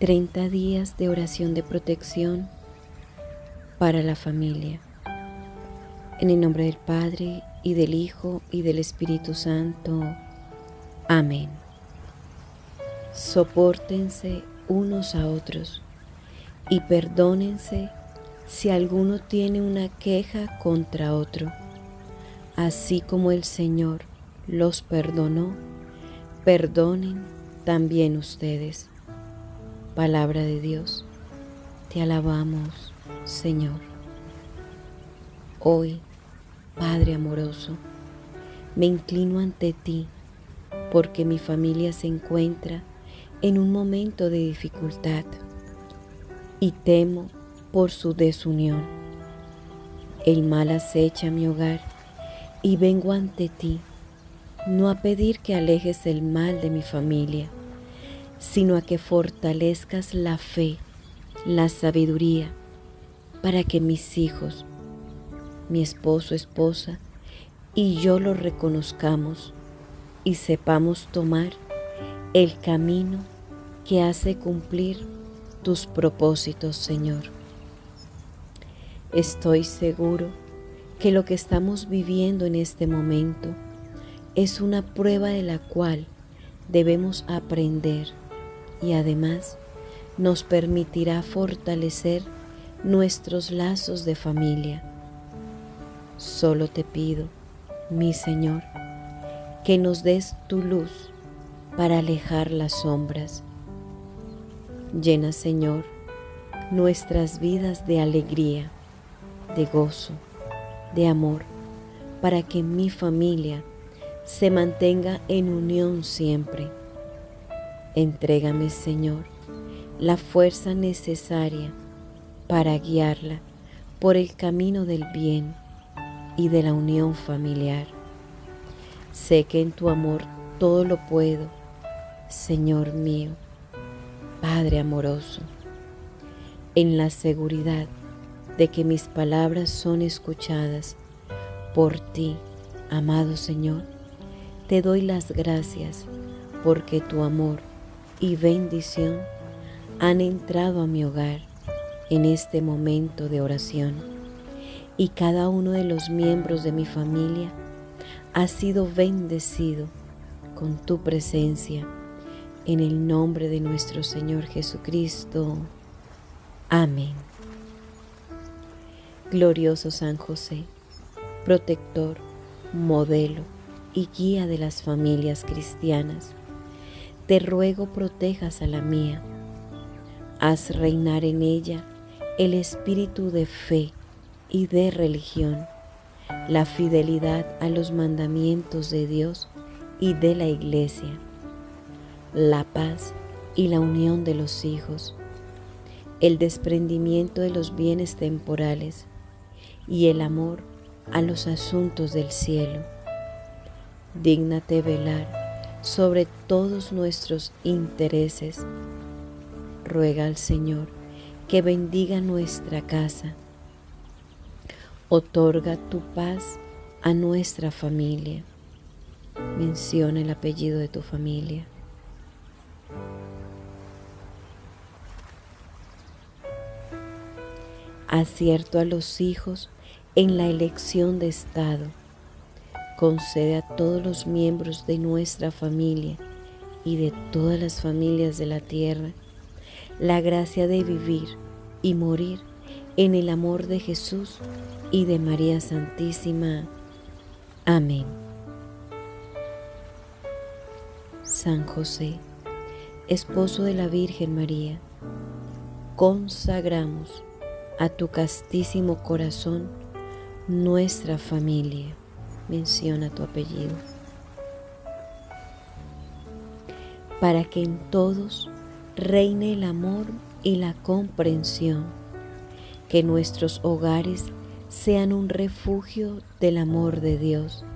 30 días de oración de protección para la familia. En el nombre del Padre, y del Hijo, y del Espíritu Santo. Amén. Sopórtense unos a otros y perdónense si alguno tiene una queja contra otro. Así como el Señor los perdonó, perdonen también ustedes. Palabra de Dios, te alabamos, Señor. Hoy, Padre amoroso, me inclino ante ti porque mi familia se encuentra en un momento de dificultad y temo por su desunión. El mal acecha mi hogar y vengo ante ti, no a pedir que alejes el mal de mi familia, sino a que fortalezcas la fe, la sabiduría, para que mis hijos, mi esposo, esposa y yo lo reconozcamos y sepamos tomar el camino que hace cumplir tus propósitos, Señor. Estoy seguro que lo que estamos viviendo en este momento es una prueba de la cual debemos aprender y además nos permitirá fortalecer nuestros lazos de familia. Solo te pido, mi Señor, que nos des tu luz para alejar las sombras. Llena, Señor, nuestras vidas de alegría, de gozo, de amor, para que mi familia se mantenga en unión siempre. Entrégame, Señor, la fuerza necesaria para guiarla por el camino del bien y de la unión familiar. Sé que en tu amor todo lo puedo, Señor mío, Padre amoroso, en la seguridad de que mis palabras son escuchadas por ti, amado Señor. Te doy las gracias porque tu amor y bendición han entrado a mi hogar en este momento de oración. Y cada uno de los miembros de mi familia ha sido bendecido con tu presencia. En el nombre de nuestro Señor Jesucristo. Amén. Glorioso San José, protector, modelo y guía de las familias cristianas, te ruego protejas a la mía. Haz reinar en ella el espíritu de fe y de religión, la fidelidad a los mandamientos de Dios y de la Iglesia, la paz y la unión de los hijos, el desprendimiento de los bienes temporales y el amor a los asuntos del cielo. Dígnate velar sobre todos nuestros intereses. Ruega al Señor que bendiga nuestra casa. Otorga tu paz a nuestra familia. Menciona el apellido de tu familia. Acierto a los hijos en la elección de Estado. Concede a todos los miembros de nuestra familia y de todas las familias de la tierra la gracia de vivir y morir en el amor de Jesús y de María Santísima. Amén. San José, esposo de la Virgen María, consagramos a tu castísimo corazón nuestra familia. Menciona tu apellido. Para que en todos reine el amor y la comprensión. Que nuestros hogares sean un refugio del amor de Dios,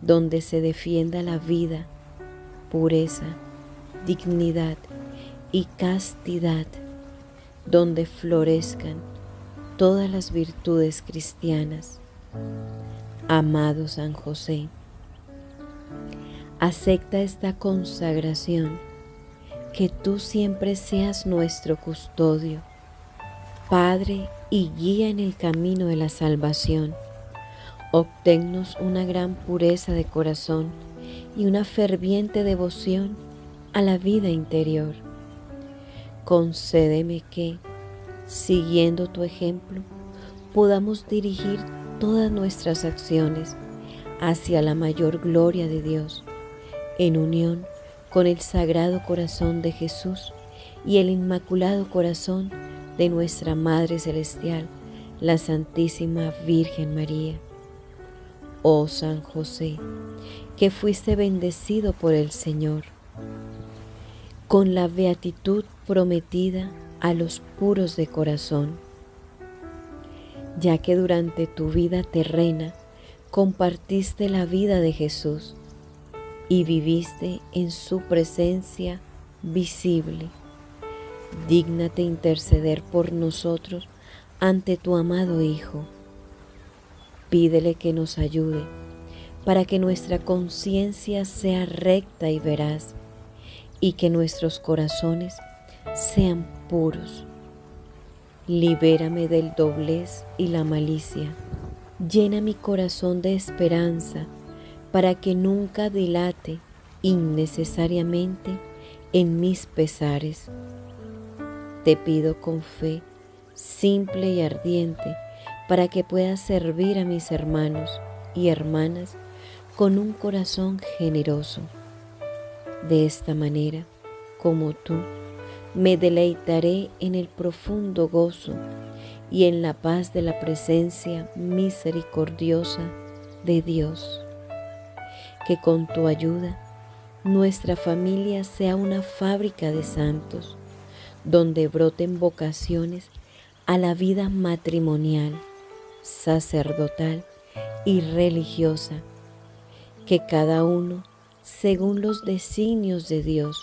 donde se defienda la vida, pureza, dignidad y castidad, donde florezcan todas las virtudes cristianas. Amado San José, acepta esta consagración que tú siempre seas nuestro custodio, Padre y guía en el camino de la salvación. Obténnos una gran pureza de corazón y una ferviente devoción a la vida interior. Concédeme que, siguiendo tu ejemplo, podamos dirigir todas nuestras acciones hacia la mayor gloria de Dios, en unión con el Sagrado Corazón de Jesús y el Inmaculado Corazón de nuestra Madre Celestial, la Santísima Virgen María. Oh San José, que fuiste bendecido por el Señor con la beatitud prometida a los puros de corazón, ya que durante tu vida terrena compartiste la vida de Jesús y viviste en su presencia visible. Dígnate interceder por nosotros ante tu amado Hijo. Pídele que nos ayude para que nuestra conciencia sea recta y veraz y que nuestros corazones sean puros. Libérame del doblez y la malicia. Llena mi corazón de esperanza para que nunca dilate innecesariamente en mis pesares. Te pido con fe simple y ardiente para que pueda servir a mis hermanos y hermanas con un corazón generoso. De esta manera, como tú, me deleitaré en el profundo gozo y en la paz de la presencia misericordiosa de Dios. Que con tu ayuda nuestra familia sea una fábrica de santos, donde broten vocaciones a la vida matrimonial, sacerdotal y religiosa, que cada uno, según los designios de Dios,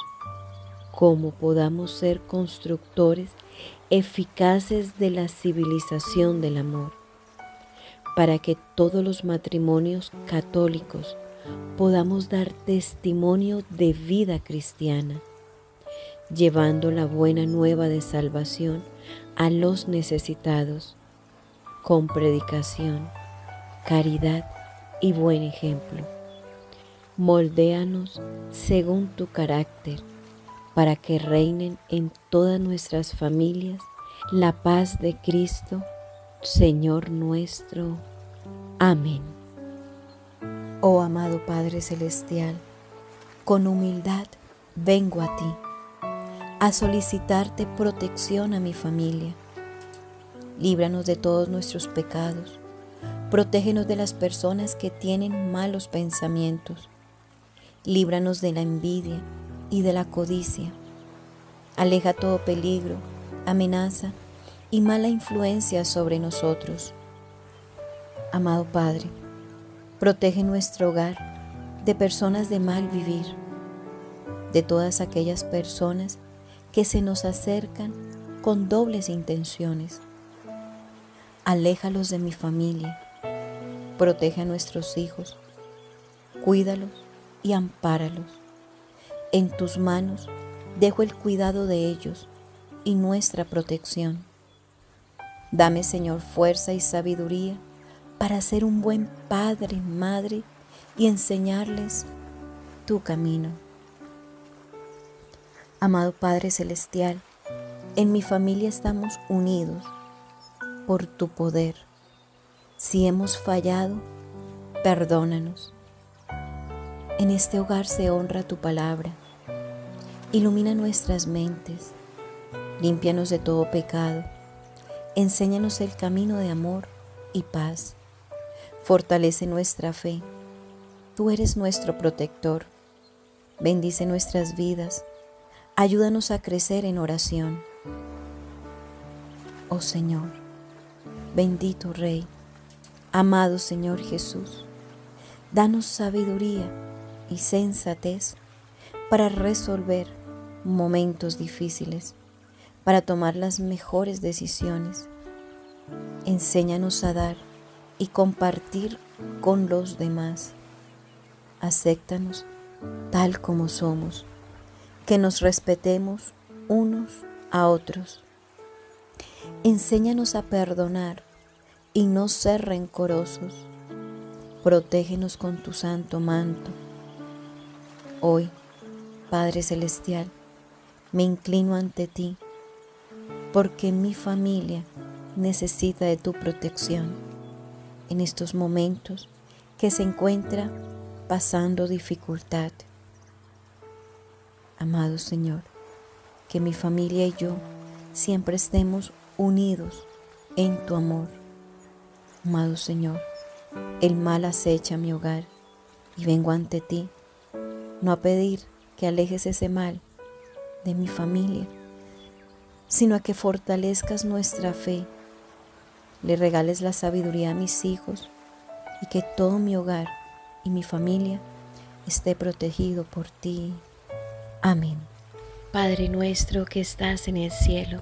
como podamos ser constructores eficaces de la civilización del amor, para que todos los matrimonios católicos podamos dar testimonio de vida cristiana, llevando la buena nueva de salvación a los necesitados, con predicación, caridad y buen ejemplo. Moldéanos según tu carácter, para que reinen en todas nuestras familias la paz de Cristo, Señor nuestro. Amén. Oh amado Padre Celestial, con humildad vengo a ti, a solicitarte protección a mi familia. Líbranos de todos nuestros pecados, protégenos de las personas que tienen malos pensamientos, líbranos de la envidia y de la codicia. Aleja todo peligro, amenaza y mala influencia sobre nosotros. Amado Padre, protege nuestro hogar de personas de mal vivir, de todas aquellas personas que se nos acercan con dobles intenciones. Aléjalos de mi familia, protege a nuestros hijos, cuídalos y ampáralos. En tus manos dejo el cuidado de ellos y nuestra protección. Dame, Señor, fuerza y sabiduría para ser un buen padre, madre y enseñarles tu camino. Amado Padre Celestial, en mi familia estamos unidos por tu poder. Si hemos fallado, perdónanos. En este hogar se honra tu palabra. Ilumina nuestras mentes, límpianos de todo pecado, enséñanos el camino de amor y paz. Fortalece nuestra fe, tú eres nuestro protector. Bendice nuestras vidas, ayúdanos a crecer en oración. Oh Señor, bendito Rey, amado Señor Jesús, danos sabiduría y sensatez para resolver momentos difíciles, para tomar las mejores decisiones. Enséñanos a dar y compartir con los demás. Acéptanos tal como somos que nos respetemos unos a otros. Enséñanos a perdonar y no ser rencorosos. Protégenos con tu santo manto. Hoy, Padre Celestial, me inclino ante ti, porque mi familia necesita de tu protección en estos momentos que se encuentra pasando dificultad. Amado Señor, que mi familia y yo siempre estemos unidos en tu amor. Amado Señor, el mal acecha mi hogar y vengo ante ti, no a pedir que alejes ese mal de mi familia, sino a que fortalezcas nuestra fe, le regales la sabiduría a mis hijos y que todo mi hogar y mi familia esté protegido por ti. Amén. Padre nuestro que estás en el cielo,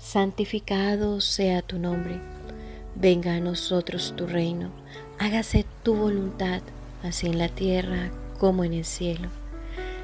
santificado sea tu nombre. Venga a nosotros tu reino, hágase tu voluntad, así en la tierra como en el cielo.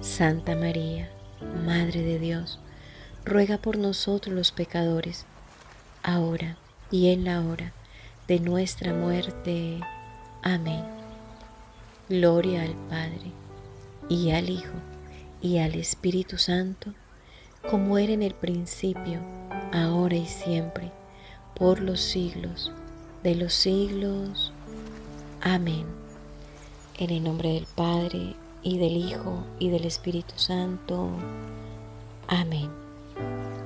Santa María, Madre de Dios, ruega por nosotros los pecadores, ahora y en la hora de nuestra muerte. Amén. Gloria al Padre, y al Hijo, y al Espíritu Santo, como era en el principio, ahora y siempre, por los siglos de los siglos. Amén. En el nombre del Padre, y del Hijo, y del Espíritu Santo. Amén.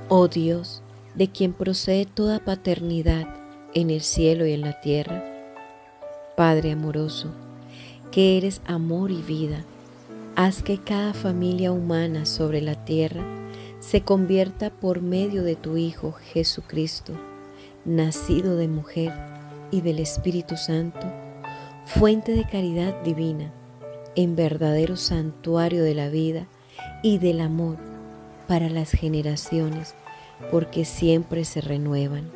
Oh Dios, de quien procede toda paternidad en el cielo y en la tierra, Padre amoroso, que eres amor y vida, haz que cada familia humana sobre la tierra se convierta por medio de tu Hijo Jesucristo, nacido de mujer y del Espíritu Santo, fuente de caridad divina, en verdadero santuario de la vida y del amor para las generaciones, porque siempre se renuevan.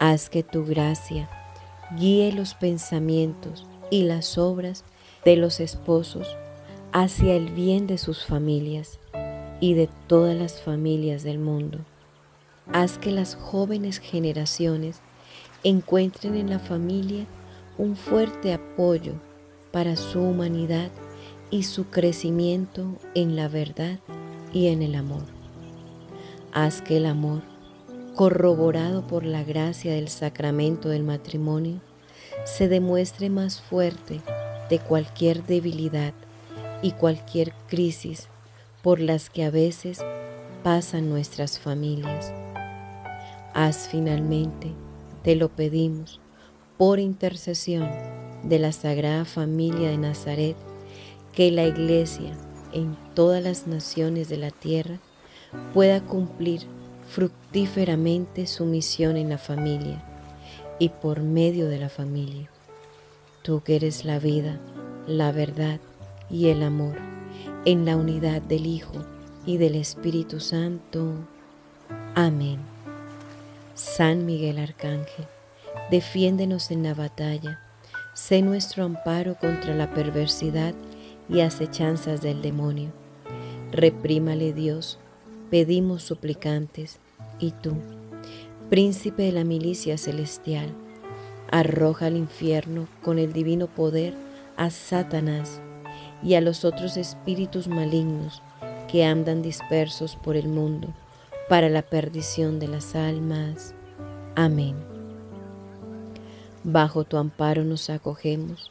Haz que tu gracia guíe los pensamientos y las obras de los esposos hacia el bien de sus familias y de todas las familias del mundo. Haz que las jóvenes generaciones encuentren en la familia un fuerte apoyo para su humanidad y su crecimiento en la verdad y en el amor. Haz que el amor, corroborado por la gracia del sacramento del matrimonio, se demuestre más fuerte de cualquier debilidad y cualquier crisis por las que a veces pasan nuestras familias. Haz finalmente, te lo pedimos, por intercesión de la Sagrada Familia de Nazaret, que la Iglesia en todas las naciones de la tierra pueda cumplir fructíferamente su misión en la familia y por medio de la familia. Tú que eres la vida, la verdad y el amor, en la unidad del Hijo y del Espíritu Santo. Amén. San Miguel Arcángel, defiéndenos en la batalla. Sé nuestro amparo contra la perversidad y acechanzas del demonio. Reprímale Dios, pedimos suplicantes, y tú, príncipe de la milicia celestial, arroja al infierno con el divino poder a Satanás y a los otros espíritus malignos que andan dispersos por el mundo para la perdición de las almas. Amén. Bajo tu amparo nos acogemos,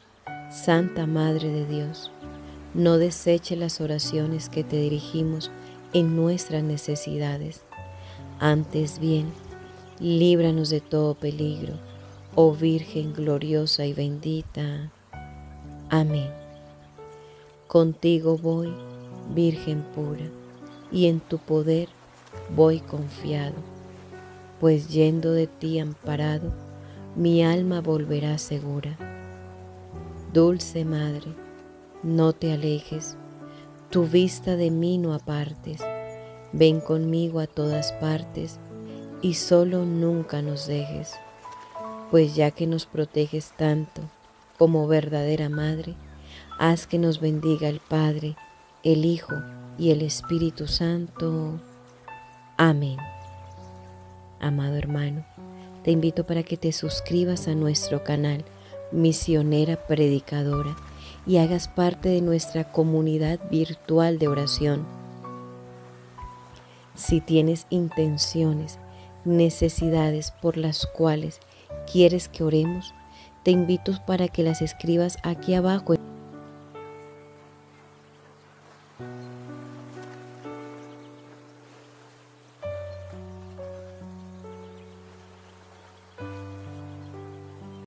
Santa Madre de Dios. No deseche las oraciones que te dirigimos en nuestras necesidades. Antes bien, líbranos de todo peligro, oh Virgen gloriosa y bendita. Amén. Contigo voy, Virgen pura, y en tu poder voy confiado, pues yendo de ti amparado, mi alma volverá segura. Dulce Madre, no te alejes, tu vista de mí no apartes, ven conmigo a todas partes y solo nunca nos dejes, pues ya que nos proteges tanto como verdadera Madre, haz que nos bendiga el Padre, el Hijo y el Espíritu Santo. Amén. Amado hermano, te invito para que te suscribas a nuestro canal Misionera Predicadora y hagas parte de nuestra comunidad virtual de oración. Si tienes intenciones, necesidades por las cuales quieres que oremos, te invito para que las escribas aquí abajo.